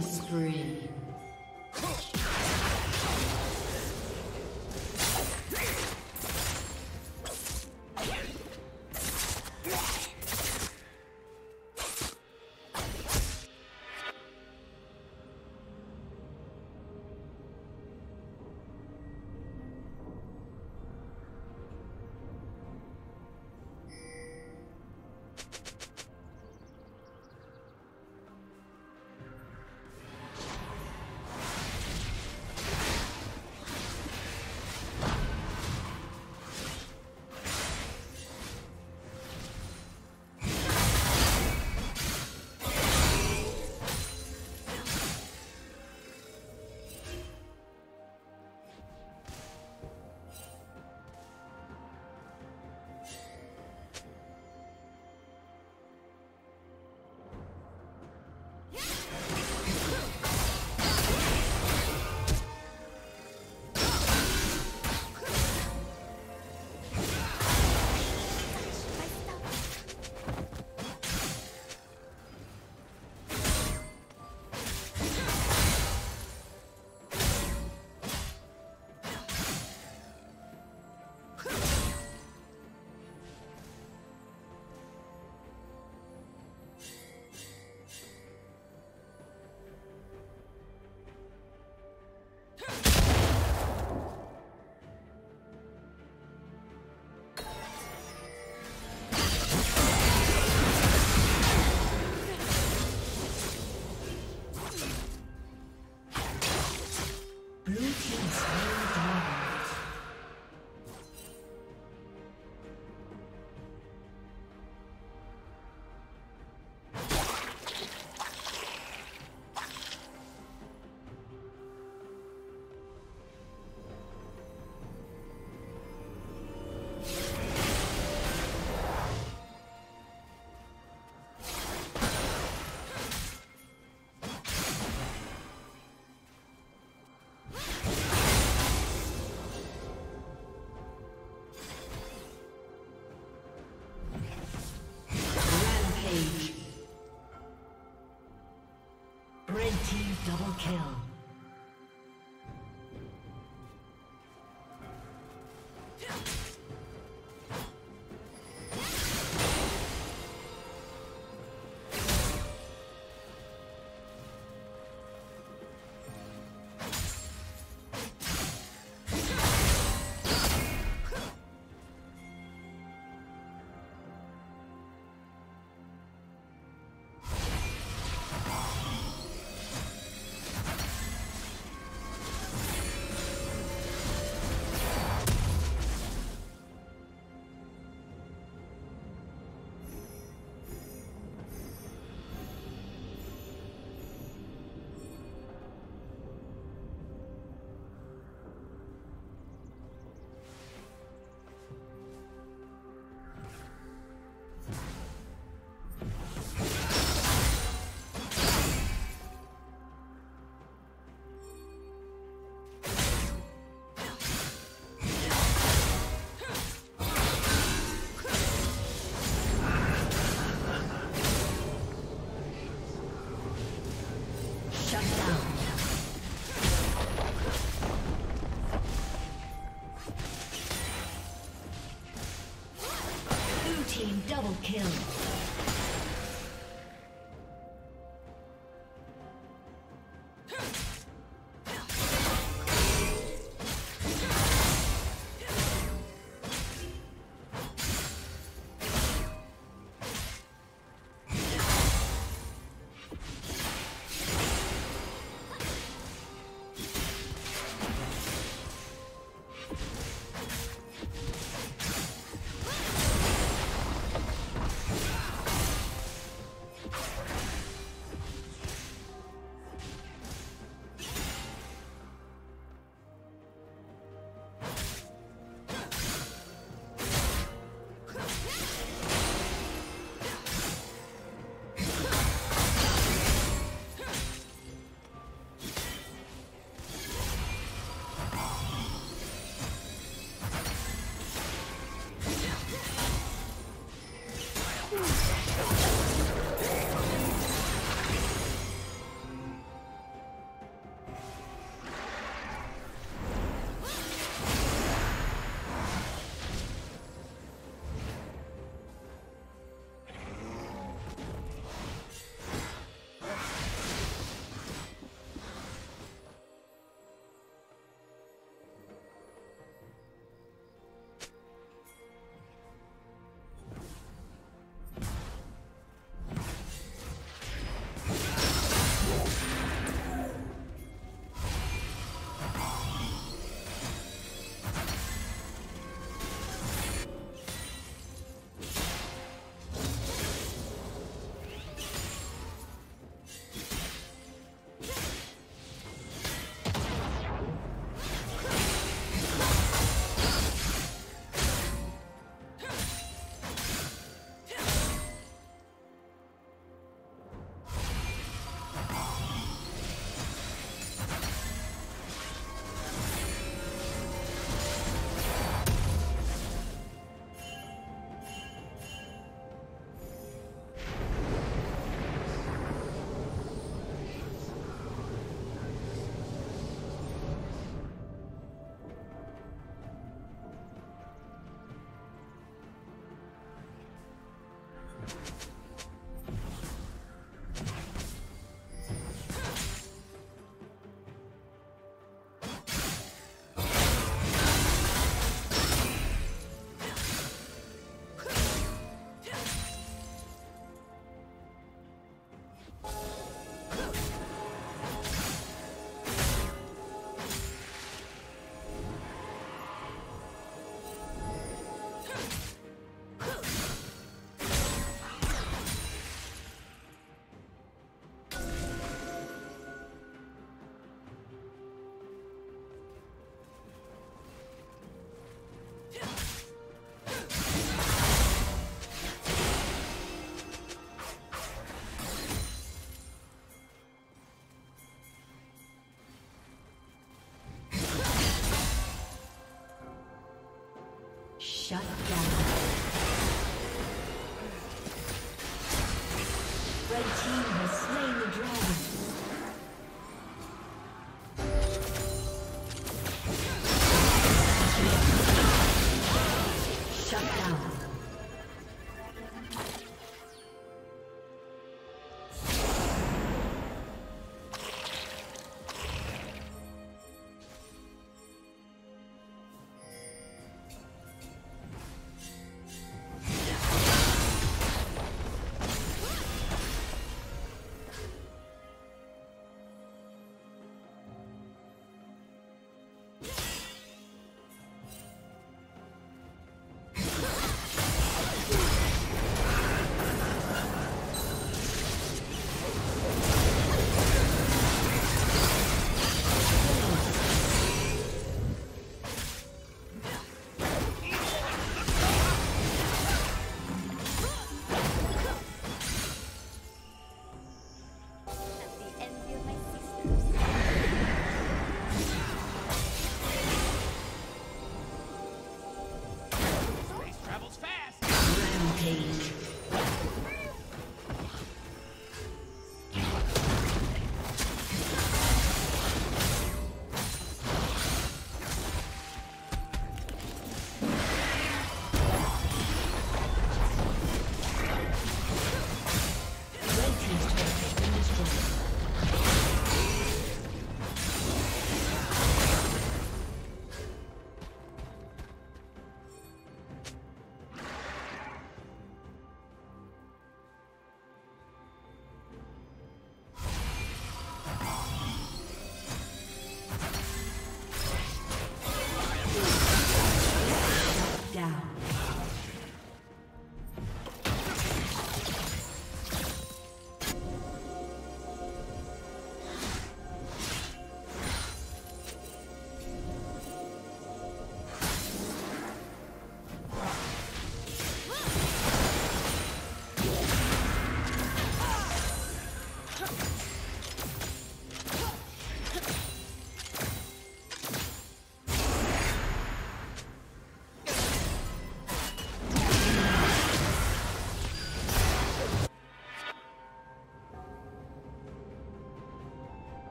Spree. Double kill. Kill. Shut down. Red team has slain the dragon.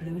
Blue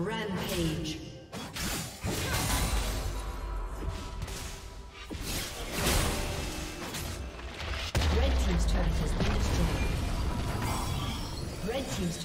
Rampage. Red team's turret has been destroyed. Red team's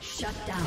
Shut down.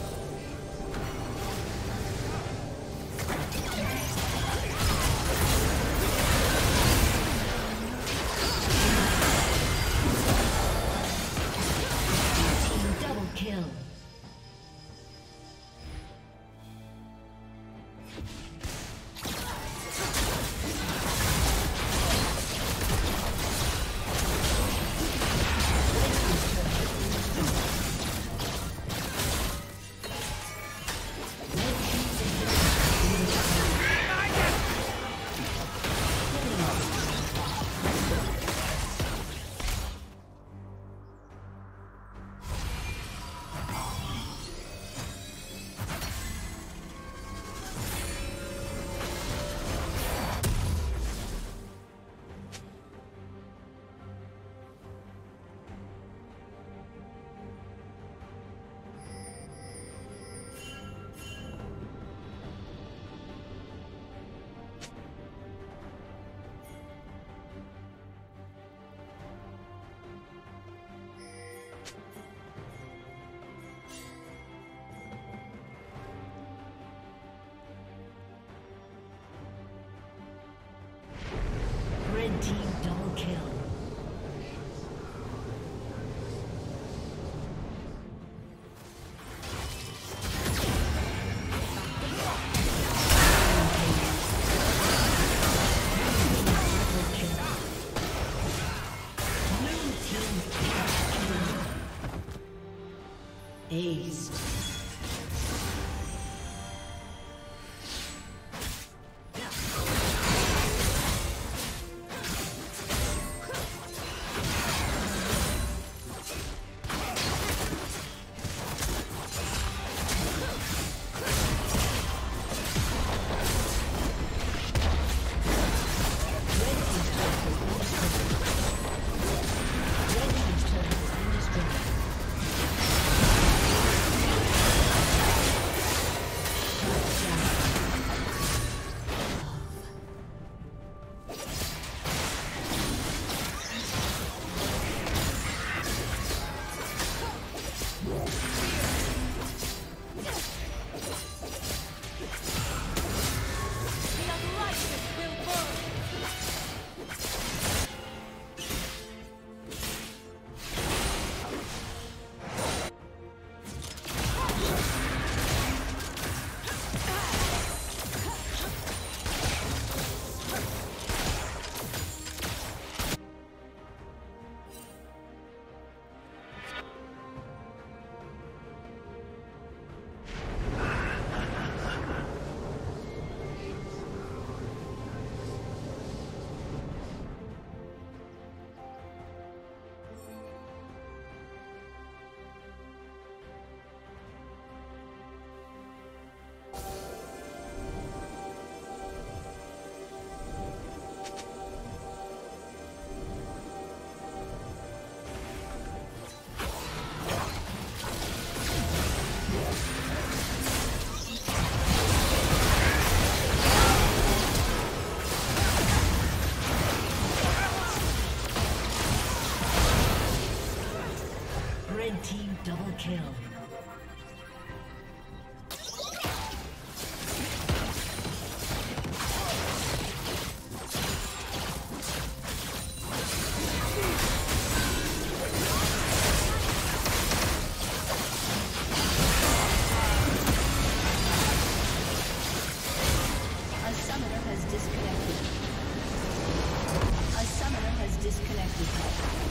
Team double kill. Blue team ace. Team double kill. A summoner has disconnected.